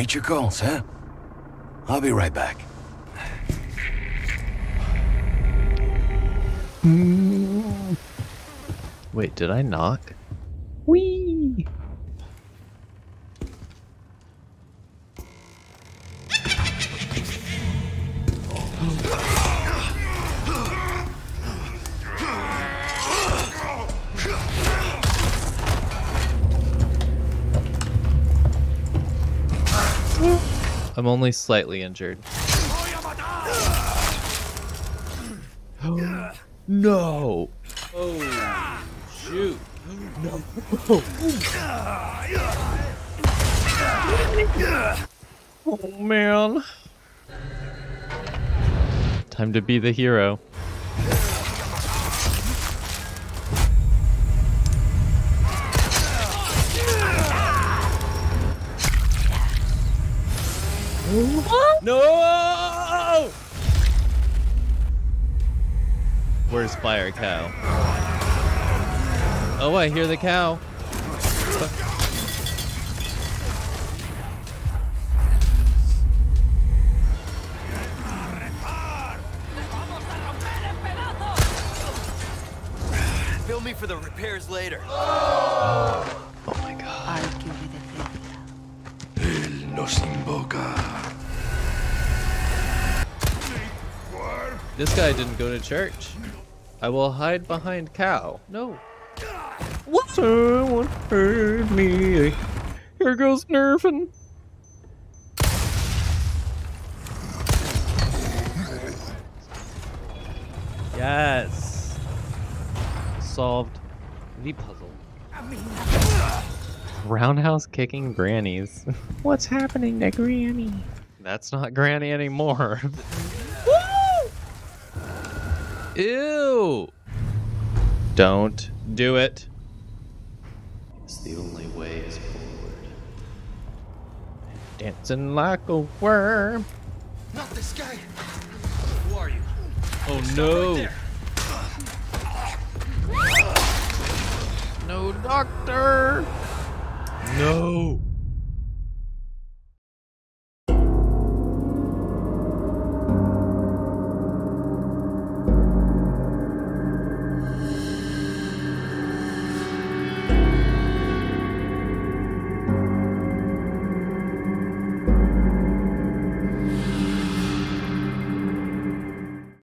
Nature calls, huh? I'll be right back. Wait, did I knock? Whee! I'm only slightly injured. Oh, no! Oh, shoot! No! Oh, man! Time to be the hero. What? No! Where's Fire Cow? Oh, I hear the cow. Bill me for the repairs later. Oh, oh my God. Él nos invoca. This guy didn't go to church. I will hide behind cow. No. What? Someone heard me. Here goes nerfing. Yes. Solved the puzzle. Roundhouse kicking grannies. What's happening to Granny? That's not Granny anymore. Ew! Don't do it. It's the only way is forward. Dancing like a worm. Not this guy. Who are you? Oh no! Right, no doctor. No.